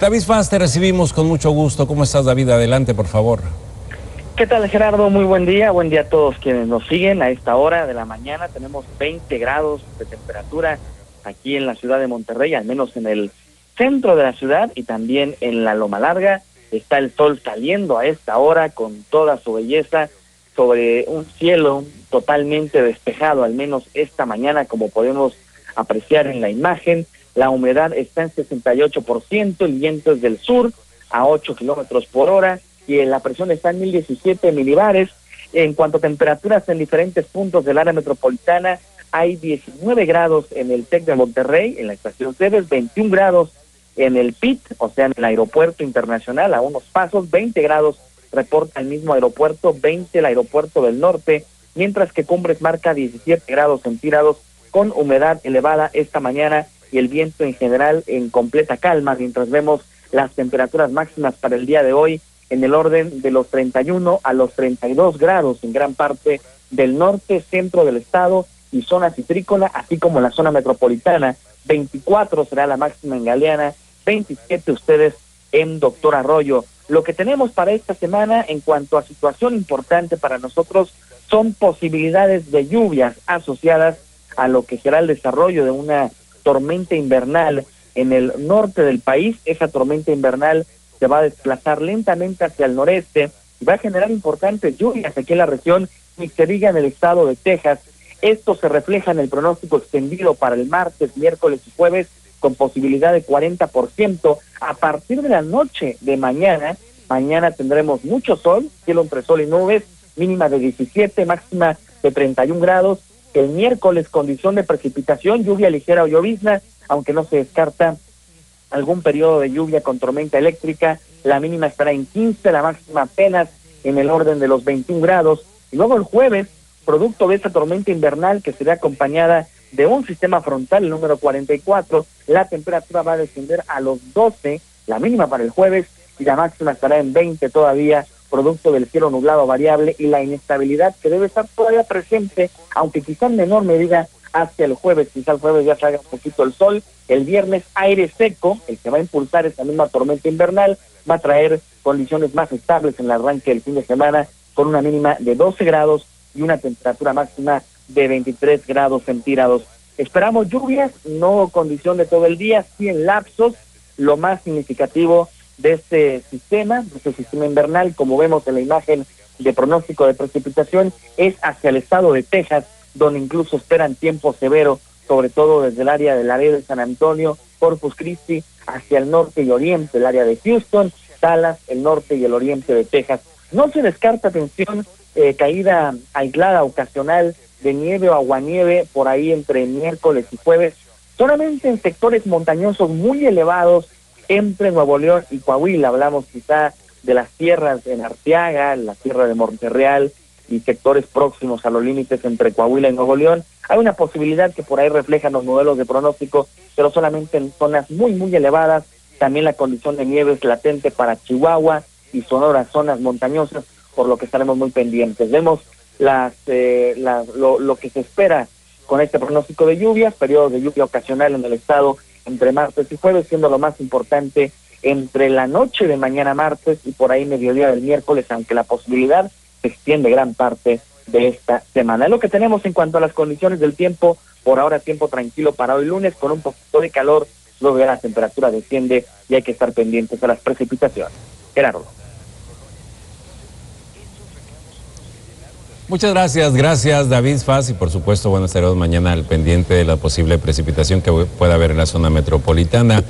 David Faz, te recibimos con mucho gusto. ¿Cómo estás, David? Adelante, por favor. ¿Qué tal, Gerardo? Muy buen día. Buen día a todos quienes nos siguen. A esta hora de la mañana tenemos 20 grados de temperatura aquí en la ciudad de Monterrey, al menos en el centro de la ciudad y también en la Loma Larga. Está el sol saliendo a esta hora con toda su belleza sobre un cielo totalmente despejado, al menos esta mañana, como podemos apreciar en la imagen. La humedad está en 68%, el viento es del sur a 8 kilómetros por hora y la presión está en 1017 milibares. En cuanto a temperaturas en diferentes puntos del área metropolitana, hay 19 grados en el TEC de Monterrey, en la estación Seves, 21 grados en el PIT, o sea, en el aeropuerto internacional, a unos pasos, 20 grados reporta el mismo aeropuerto, 20 el aeropuerto del norte, mientras que Cumbres marca 17 grados centígrados con humedad elevada esta mañana y el viento en general en completa calma, mientras vemos las temperaturas máximas para el día de hoy en el orden de los 31 a los 32 grados en gran parte del norte, centro del estado y zona citrícola, así como la zona metropolitana. 24 será la máxima en Galeana, 27 ustedes en Doctor Arroyo. Lo que tenemos para esta semana en cuanto a situación importante para nosotros son posibilidades de lluvias asociadas a lo que será el desarrollo de una tormenta invernal en el norte del país. Esa tormenta invernal se va a desplazar lentamente hacia el noreste y va a generar importantes lluvias aquí en la región y se diga en el estado de Texas. Esto se refleja en el pronóstico extendido para el martes, miércoles y jueves con posibilidad de 40%. A partir de la noche de mañana tendremos mucho sol, cielo entre sol y nubes, mínima de 17, máxima de 31 grados. El miércoles condición de precipitación, lluvia ligera o llovizna, aunque no se descarta algún periodo de lluvia con tormenta eléctrica. La mínima estará en 15, la máxima apenas en el orden de los 21 grados. Y luego el jueves, producto de esta tormenta invernal que será acompañada de un sistema frontal, el número 44, la temperatura va a descender a los 12, la mínima para el jueves, y la máxima estará en 20 todavía, producto del cielo nublado variable y la inestabilidad que debe estar todavía presente, aunque quizá en menor medida hacia el jueves. Quizá el jueves ya salga un poquito el sol, el viernes aire seco, el que va a impulsar esta misma tormenta invernal, va a traer condiciones más estables en el arranque del fin de semana, con una mínima de 12 grados y una temperatura máxima de 23 grados centígrados. Esperamos lluvias, no condición de todo el día, sí en lapsos. Lo más significativo de este sistema invernal, como vemos en la imagen de pronóstico de precipitación, es hacia el estado de Texas, donde incluso esperan tiempo severo, sobre todo desde el área del área de San Antonio, Corpus Christi, hacia el norte y oriente, el área de Houston, Dallas, el norte y el oriente de Texas. No se descarta, atención, caída aislada ocasional de nieve o aguanieve por ahí entre miércoles y jueves, solamente en sectores montañosos muy elevados entre Nuevo León y Coahuila. Hablamos quizá de las tierras en Arteaga, la tierra de Monterreal y sectores próximos a los límites entre Coahuila y Nuevo León. Hay una posibilidad que por ahí reflejan los modelos de pronóstico, pero solamente en zonas muy, muy elevadas. También la condición de nieve es latente para Chihuahua y Sonora, zonas montañosas, por lo que estaremos muy pendientes. Vemos lo que se espera con este pronóstico de lluvias, periodos de lluvia ocasional en el estado entre martes y jueves, siendo lo más importante entre la noche de mañana martes y por ahí mediodía del miércoles, aunque la posibilidad se extiende gran parte de esta semana. Es lo que tenemos en cuanto a las condiciones del tiempo. Por ahora tiempo tranquilo para hoy lunes, con un poquito de calor, luego ya la temperatura desciende y hay que estar pendientes a las precipitaciones. Gerardo. Muchas gracias, David Faz, y por supuesto, bueno, estaremos mañana al pendiente de la posible precipitación que pueda haber en la zona metropolitana.